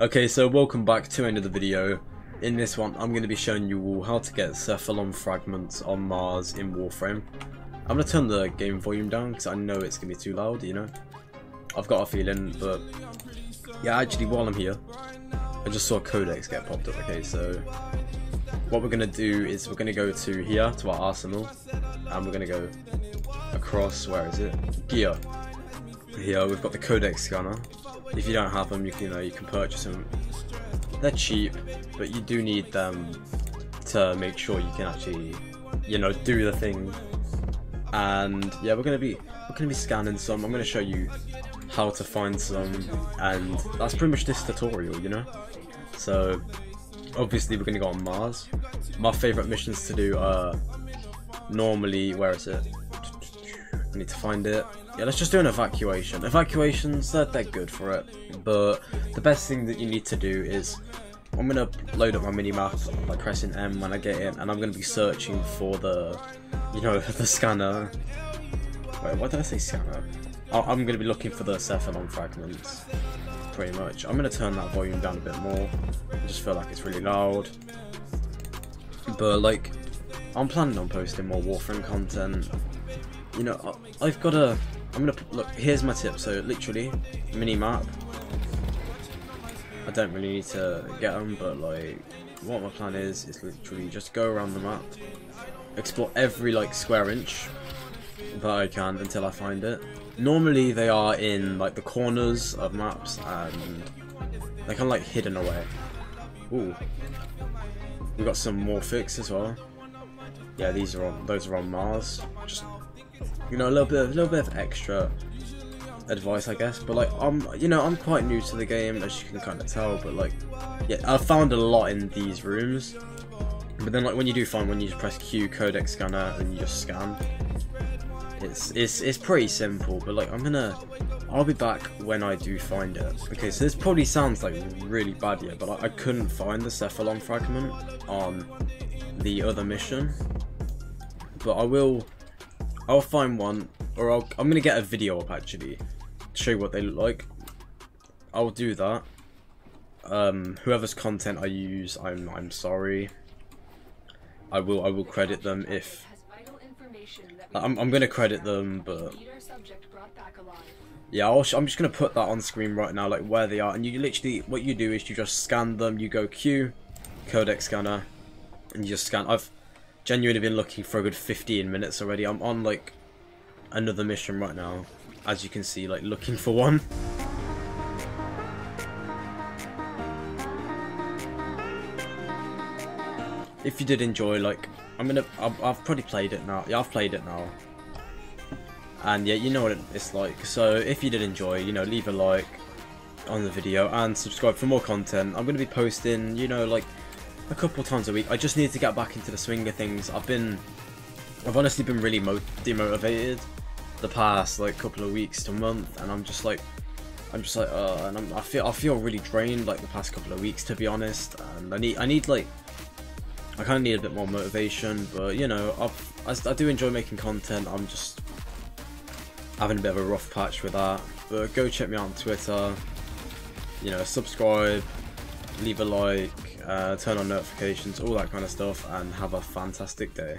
Okay, so welcome back to the end of the video. In this one, I'm going to be showing you all how to get Cephalon fragments on Mars in Warframe. I'm going to turn the game volume down because I know it's going to be too loud, you know. I've got a feeling, but yeah, actually while I'm here, I just saw codex get popped up. Okay, so what we're going to do is we're going to go to here, to our arsenal, and we're going to go across, where is it? Gear. Here we've got the codex scanner. If you don't have them, you can purchase them. They're cheap, but you do need them to make sure you can actually, you know, do the thing. And yeah, we're gonna be scanning some. I'm gonna show you how to find some, and that's pretty much this tutorial, you know. So obviously we're gonna go on Mars. My favorite missions to do are normally, where is it? I need to find it. Yeah, let's just do an evacuation. Evacuations, they're good for it, but the best thing that you need to do is, I'm going to load up my mini-map by pressing M when I get in, and I'm going to be searching for the, you know, the scanner. Wait, why did I say scanner? I'm going to be looking for the Cephalon fragments, pretty much. I'm going to turn that volume down a bit more. I just feel like it's really loud. But, like, I'm planning on posting more Warframe content. You know, look, here's my tip. So literally, mini-map. I don't really need to get them, but like, what my plan is literally just go around the map, explore every like square inch that I can until I find it. Normally they are in like the corners of maps, and they're kind of like hidden away. Ooh, we got some Morphics as well. Yeah, those are on Mars. Just, you know, a little bit of extra advice, I guess. But like, I'm quite new to the game, as you can kind of tell. But like, yeah, I've found a lot in these rooms. But then like, when you do find one, you just press Q, codex scanner, and you just scan. It's pretty simple. But like, I'll be back when I do find it. Okay, so this probably sounds like really bad here, but like, I couldn't find the Cephalon fragment on the other mission. But I'll find one, or I'm going to get a video up, actually, to show you what they look like. I'll do that. Whoever's content I use, I'm sorry. I will credit them if... I'm going to credit them, but... Yeah, I'm just going to put that on screen right now, like, where they are. And you literally, what you do is you just scan them. You go Q, codex scanner, and you just scan. I've genuinely been looking for a good 15 minutes already. I'm on like another mission right now, as you can see, like looking for one. If you did enjoy, like, I've probably played it now. Yeah, I've played it now, and yeah, you know what it's like. So if you did enjoy, you know, leave a like on the video and subscribe for more content. I'm gonna be posting, you know, like, a couple times a week. I just need to get back into the swing of things. I've honestly been really demotivated the past like couple of weeks to month, and I'm just like, and I feel really drained like the past couple of weeks, to be honest. And I need like, I kind of need a bit more motivation. But you know, I do enjoy making content. I'm just having a bit of a rough patch with that. But go check me out on Twitter. You know, subscribe, leave a like. Turn on notifications, all that kind of stuff, and have a fantastic day.